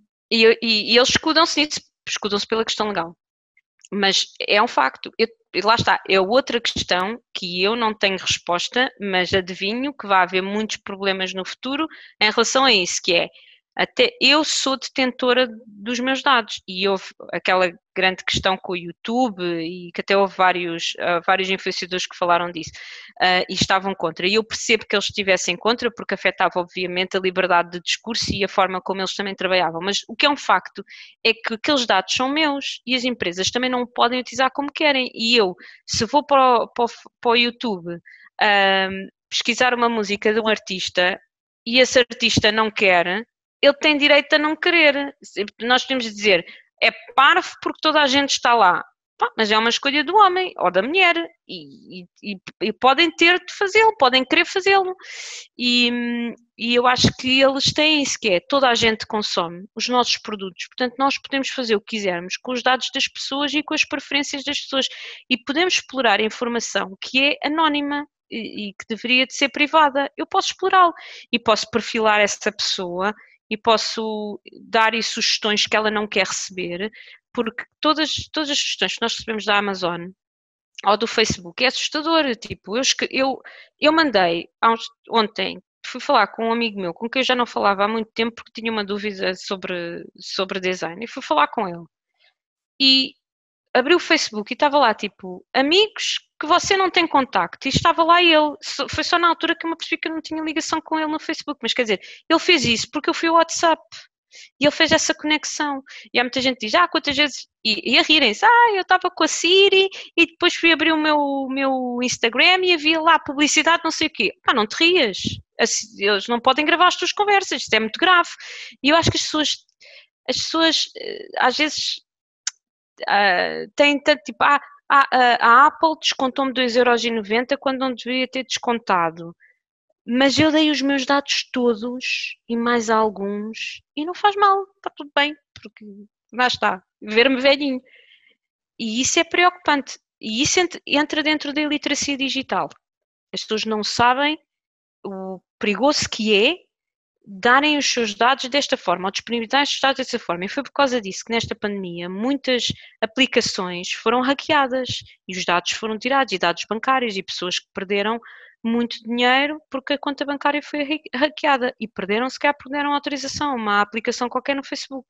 eles escudam-se nisso, escudam-se pela questão legal. Mas é um facto, lá está, é outra questão que eu não tenho resposta, mas adivinho que vai haver muitos problemas no futuro em relação a isso, que é, até eu sou detentora dos meus dados, e houve aquela grande questão com o YouTube, e que até houve vários influenciadores que falaram disso, e estavam contra, e eu percebo que eles estivessem contra, porque afetava obviamente a liberdade de discurso e a forma como eles também trabalhavam, mas o que é um facto é que aqueles dados são meus, e as empresas também não podem utilizar como querem, e eu, se vou para o YouTube pesquisar uma música de um artista, e esse artista não quer, ele tem direito a não querer. Nós podemos dizer, é parvo porque toda a gente está lá. Mas é uma escolha do homem ou da mulher e podem ter de fazê-lo, podem querer fazê-lo. E eu acho que eles têm isso, que é, toda a gente consome os nossos produtos, portanto nós podemos fazer o que quisermos com os dados das pessoas e com as preferências das pessoas e podemos explorar a informação que é anónima e que deveria de ser privada. Eu posso explorá-lo e posso perfilar essa pessoa e posso dar-lhe sugestões que ela não quer receber, porque todas as sugestões que nós recebemos da Amazon ou do Facebook é assustador. Tipo, eu mandei, ontem, fui falar com um amigo meu, com quem eu já não falava há muito tempo, porque tinha uma dúvida sobre design, e fui falar com ele. E abri o Facebook e estava lá, tipo, amigos que você não tem contacto, e estava lá ele. Foi só na altura que eu me percebi que eu não tinha ligação com ele no Facebook, mas quer dizer, ele fez isso porque eu fui ao WhatsApp, e ele fez essa conexão, e há muita gente que diz, quantas vezes, e a rirem-se, eu estava com a Siri, e depois fui abrir o meu Instagram e havia lá publicidade, não sei o quê, não te rias, eles não podem gravar as tuas conversas, isto é muito grave, e eu acho que as pessoas às vezes têm tanto, tipo, a Apple descontou-me 2,90€ quando não deveria ter descontado, mas eu dei os meus dados todos e mais alguns e não faz mal, está tudo bem, porque lá está, ver-me velhinho. E isso é preocupante, e isso entra dentro da iliteracia digital. As pessoas não sabem o perigoso que é darem os seus dados desta forma, ou disponibilizarem os seus dados desta forma. E foi por causa disso que nesta pandemia muitas aplicações foram hackeadas e os dados foram tirados, e dados bancários, e pessoas que perderam muito dinheiro porque a conta bancária foi hackeada e perderam, se calhar perderam a autorização, uma aplicação qualquer no Facebook.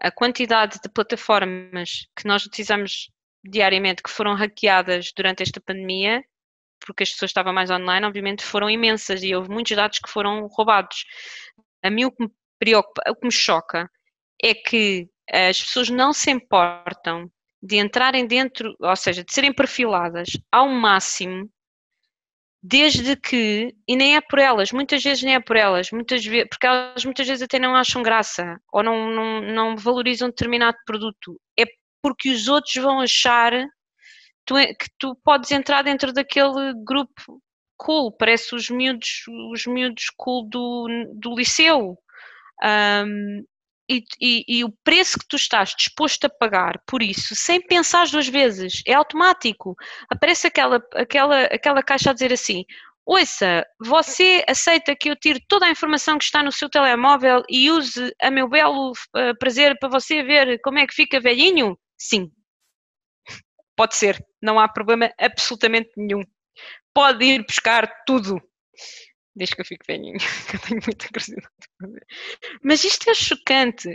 A quantidade de plataformas que nós utilizamos diariamente que foram hackeadas durante esta pandemia, porque as pessoas estavam mais online, obviamente foram imensas e houve muitos dados que foram roubados. A mim o que me preocupa, o que me choca, é que as pessoas não se importam de entrarem dentro, ou seja, de serem perfiladas ao máximo, desde que, e nem é por elas, muitas vezes nem é por elas, porque elas muitas vezes até não acham graça, ou não valorizam determinado produto, é porque os outros vão achar que tu podes entrar dentro daquele grupo cool, parece os miúdos cool do liceu, e o preço que tu estás disposto a pagar por isso, sem pensar duas vezes, é automático, aparece aquela caixa a dizer assim: ouça, você aceita que eu tire toda a informação que está no seu telemóvel e use a meu belo prazer para você ver como é que fica velhinho? Sim. Pode ser, não há problema absolutamente nenhum. Pode ir buscar tudo. Desde que eu fique velhinho, que eu tenho muita curiosidade. Mas isto é chocante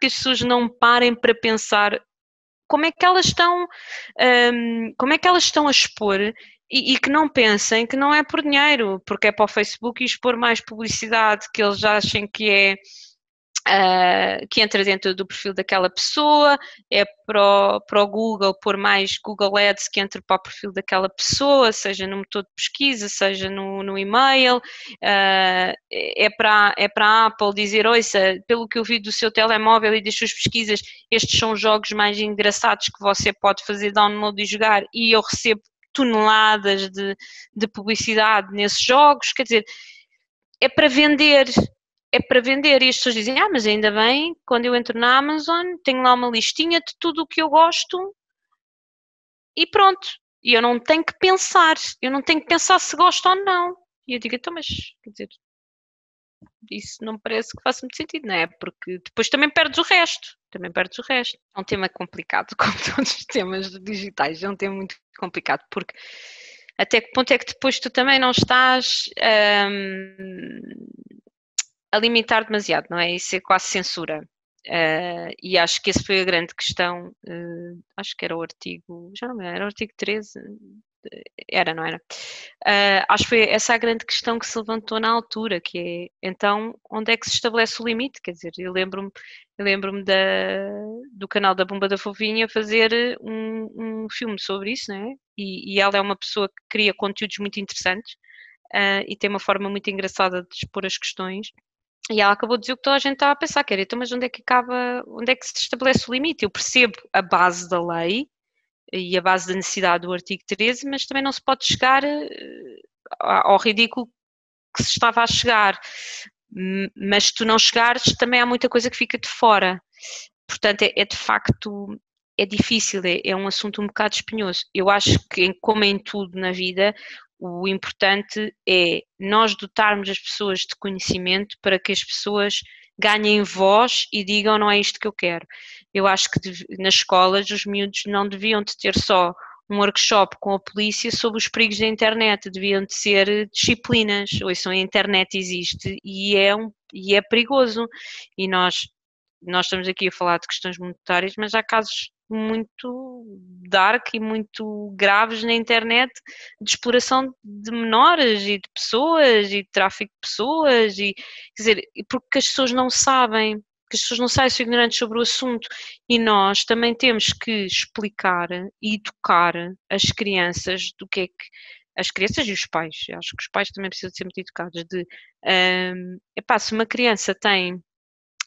que as pessoas não parem para pensar como é que elas estão a expor e que não pensem que não é por dinheiro, porque é para o Facebook e expor mais publicidade que eles achem que é. Que entra dentro do perfil daquela pessoa, é para o Google, por mais Google Ads que entra para o perfil daquela pessoa, seja no motor de pesquisa, seja no e-mail, é para a Apple dizer: ouça, pelo que eu vi do seu telemóvel e das suas pesquisas, estes são os jogos mais engraçados que você pode fazer download e jogar, e eu recebo toneladas de publicidade nesses jogos, quer dizer, é para vender, e as pessoas dizem: ah, mas ainda bem, quando eu entro na Amazon tenho lá uma listinha de tudo o que eu gosto e pronto, e eu não tenho que pensar se gosto ou não. E eu digo: então, mas, quer dizer, isso não me parece que faça muito sentido, não é? Porque depois também perdes o resto. É um tema complicado, como todos os temas digitais, é um tema muito complicado, porque até que ponto é que depois tu também não estás a limitar demasiado, não é? Isso é quase censura. E acho que essa foi a grande questão. Acho que era o artigo, já não me lembro, era o artigo 13, era, não era? Acho que foi essa a grande questão que se levantou na altura, que é, então, onde é que se estabelece o limite? Quer dizer, eu lembro-me do canal da Bomba da Fofinha fazer um filme sobre isso, não é? E ela é uma pessoa que cria conteúdos muito interessantes, e tem uma forma muito engraçada de expor as questões. E ela acabou de dizer o que toda a gente estava a pensar, que era: então, mas onde é que se estabelece o limite? Eu percebo a base da lei e a base da necessidade do artigo 13, mas também não se pode chegar ao ridículo que se estava a chegar. Mas se tu não chegares, também há muita coisa que fica de fora. Portanto, é de facto, é difícil, é um assunto um bocado espinhoso. Eu acho que, como em tudo na vida, o importante é nós dotarmos as pessoas de conhecimento para que as pessoas ganhem voz e digam: não é isto que eu quero. Eu acho que nas escolas os miúdos não deviam de ter só um workshop com a polícia sobre os perigos da internet, deviam de ser disciplinas. Ouçam, a internet existe e é perigoso. E nós estamos aqui a falar de questões monetárias, mas há casos muito dark e muito graves na internet, de exploração de menores e de pessoas e de tráfico de pessoas, e quer dizer, porque as pessoas não sabem, são ignorantes sobre o assunto, e nós também temos que explicar e educar as crianças do que é que, as crianças e os pais, acho que os pais também precisam de ser muito educados, se uma criança tem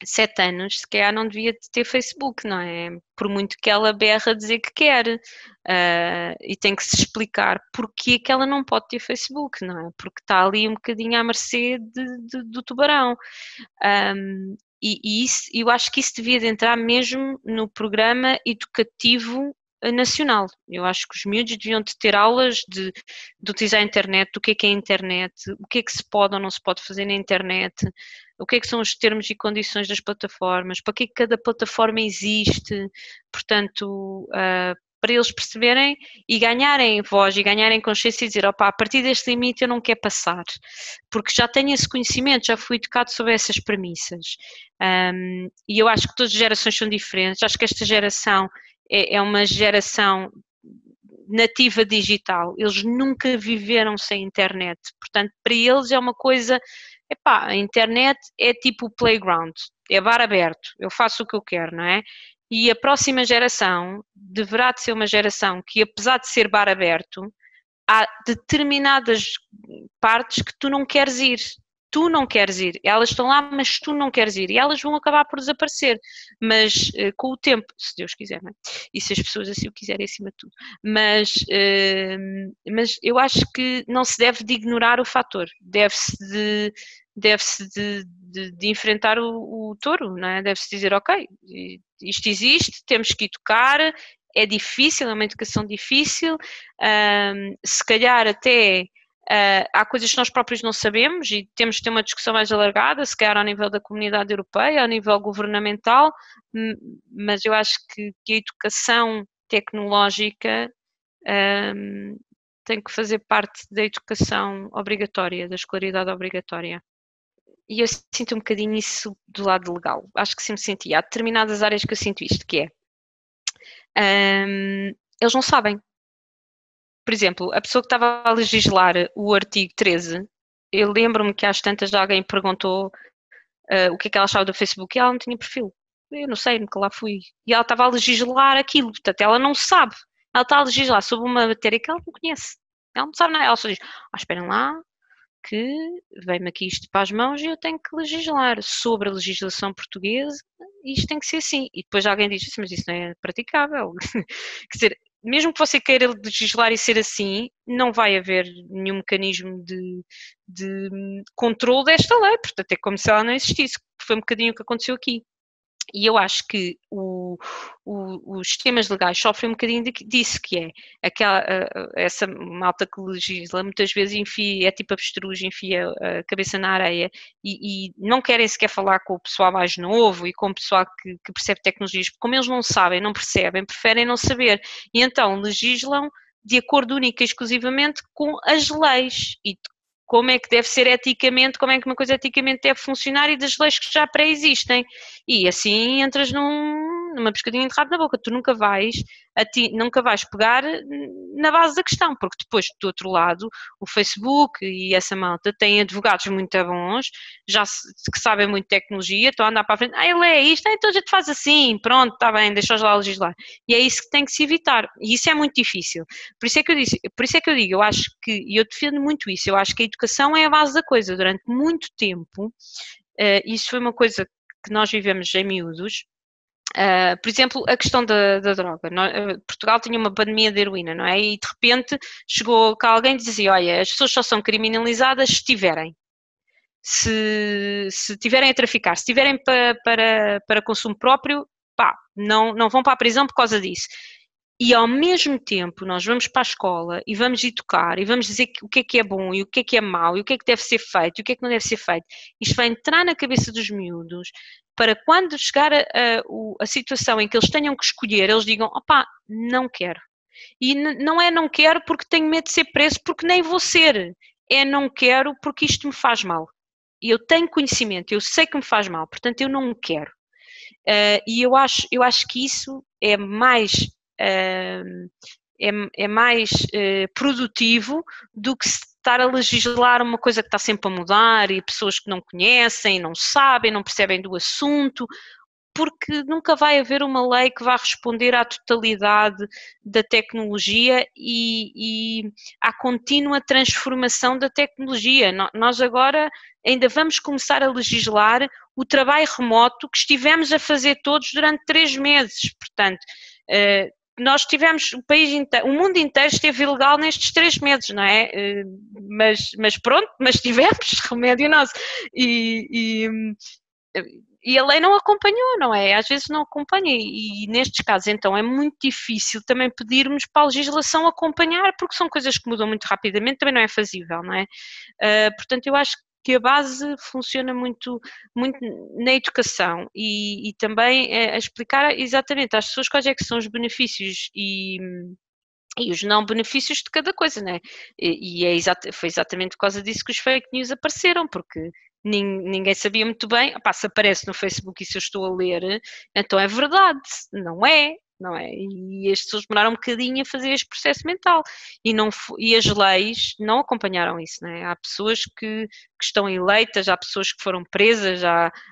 7 anos, se calhar não devia ter Facebook, não é? Por muito que ela berra dizer que quer, e tem que se explicar porque que ela não pode ter Facebook, não é? Porque está ali um bocadinho à mercê do tubarão. E isso, eu acho que isso devia de entrar mesmo no programa educativo nacional. Eu acho que os miúdos deviam de ter aulas de utilizar a internet, do que é a internet, o que é que se pode ou não se pode fazer na internet, o que é que são os termos e condições das plataformas, para que é que cada plataforma existe, portanto, para eles perceberem e ganharem voz e ganharem consciência e dizer, opa, a partir deste limite eu não quero passar, porque já tenho esse conhecimento, já fui educado sobre essas premissas. E eu acho que todas as gerações são diferentes, acho que esta geração é uma geração nativa digital, eles nunca viveram sem internet, portanto para eles é uma coisa, epá, a internet é tipo o playground, é bar aberto, eu faço o que eu quero, não é? E a próxima geração deverá de ser uma geração que, apesar de ser bar aberto, há determinadas partes que tu não queres ir. Tu não queres ir, elas estão lá, mas tu não queres ir e elas vão acabar por desaparecer, mas com o tempo, se Deus quiser, não é? E se as pessoas assim o quiserem, acima de tudo, mas eu acho que não se deve de ignorar o fator, deve-se de enfrentar o touro, não é? Deve-se dizer, ok, isto existe, temos que educar, é difícil, é uma educação difícil, se calhar até... há coisas que nós próprios não sabemos e temos que ter uma discussão mais alargada, se calhar ao nível da comunidade europeia, ao nível governamental, mas eu acho que a educação tecnológica tem que fazer parte da educação obrigatória, da escolaridade obrigatória. E eu sinto um bocadinho isso do lado legal, acho que sempre senti. Há determinadas áreas que eu sinto isto, que é, eles não sabem. Por exemplo, a pessoa que estava a legislar o artigo 13, eu lembro-me que às tantas alguém perguntou o que é que ela achava do Facebook e ela não tinha perfil. Eu não sei, nunca lá fui. E ela estava a legislar aquilo, portanto ela não sabe. Ela está a legislar sobre uma matéria que ela não conhece. Ela não sabe nada. Ela só diz, esperem lá que vem-me aqui isto para as mãos e eu tenho que legislar sobre a legislação portuguesa e isto tem que ser assim. E depois alguém diz assim, mas isso não é praticável. Quer dizer... Mesmo que você queira legislar e ser assim, não vai haver nenhum mecanismo de controle desta lei, portanto é como se ela não existisse, foi um bocadinho o que aconteceu aqui. E eu acho que os sistemas legais sofrem um bocadinho disso, que é essa malta que legisla, muitas vezes enfia, é tipo avestruz, enfia a cabeça na areia e não querem sequer falar com o pessoal mais novo e com o pessoal que percebe tecnologias, porque como eles não sabem, não percebem, preferem não saber e então legislam de acordo único e exclusivamente com as leis e como é que deve ser eticamente, como é que uma coisa eticamente deve funcionar e das leis que já pré-existem. E assim entras numa pescadinha de rabo na boca, tu nunca vais pegar na base da questão, porque depois do outro lado o Facebook e essa malta têm advogados muito bons, que sabem muito de tecnologia, estão a andar para a frente, ele é isto, então a gente faz assim, pronto, está bem, deixa-os lá legislar. E é isso que tem que se evitar, e isso é muito difícil. Por isso é que eu disse, por isso é que eu digo, eu acho que, e eu defendo muito isso, eu acho que a educação é a base da coisa. Durante muito tempo, isso foi uma coisa que nós vivemos em miúdos. Por exemplo, a questão da droga. Portugal tinha uma pandemia de heroína, não é? E de repente chegou cá alguém e dizia, olha, as pessoas só são criminalizadas se tiverem. Se tiverem a traficar, se tiverem para consumo próprio, pá, não vão para a prisão por causa disso. E ao mesmo tempo nós vamos para a escola e vamos educar e vamos dizer o que é bom e o que é mau e o que é que deve ser feito e o que é que não deve ser feito. Isto vai entrar na cabeça dos miúdos para quando chegar a situação em que eles tenham que escolher, eles digam, opá, não quero. E não é não quero porque tenho medo de ser preso, porque nem vou ser. É não quero porque isto me faz mal. Eu tenho conhecimento, eu sei que me faz mal, portanto eu não quero. E eu acho que isso é mais... é mais produtivo do que estar a legislar uma coisa que está sempre a mudar e pessoas que não conhecem, não sabem, não percebem do assunto, porque nunca vai haver uma lei que vá responder à totalidade da tecnologia e à contínua transformação da tecnologia. Nós agora ainda vamos começar a legislar o trabalho remoto que estivemos a fazer todos durante 3 meses, portanto... nós tivemos o mundo inteiro esteve ilegal nestes 3 meses, não é? Mas pronto, mas tivemos remédio nosso. E E a lei não acompanhou, não é? Às vezes não acompanha e nestes casos então é muito difícil também pedirmos para a legislação acompanhar, porque são coisas que mudam muito rapidamente, também não é fazível, não é? Portanto, eu acho que a base funciona muito, muito na educação e também a explicar exatamente às pessoas quais é que são os benefícios e os não benefícios de cada coisa, não é? E é foi exatamente por causa disso que os fake news apareceram, porque ninguém sabia muito bem, opá, se aparece no Facebook e se eu estou a ler, então é verdade, não é? Não é? E as pessoas demoraram um bocadinho a fazer este processo mental e as leis não acompanharam isso, não é? Há pessoas que estão eleitas, há pessoas que foram presas,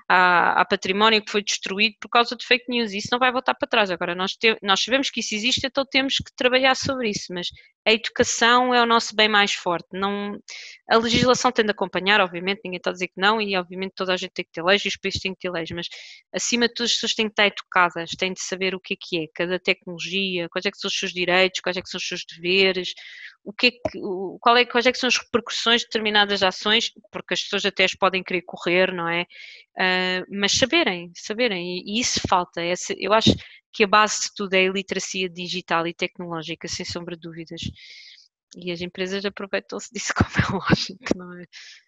há património que foi destruído por causa de fake news e isso não vai voltar para trás. Agora, nós sabemos que isso existe, então temos que trabalhar sobre isso, mas a educação é o nosso bem mais forte. Não, a legislação tem de acompanhar, obviamente, ninguém está a dizer que não, e obviamente toda a gente tem que ter leis e os países têm que ter leis, mas acima de tudo as pessoas têm que estar educadas, têm de saber o que é cada tecnologia, quais é que são os seus direitos, quais é que são os seus deveres, quais é que são as repercussões de determinadas ações, porque as pessoas até as podem querer correr, não é? Mas saberem, e isso falta, eu acho que a base de tudo é a literacia digital e tecnológica, sem sombra de dúvidas. E as empresas aproveitam-se disso, como é lógico, não é?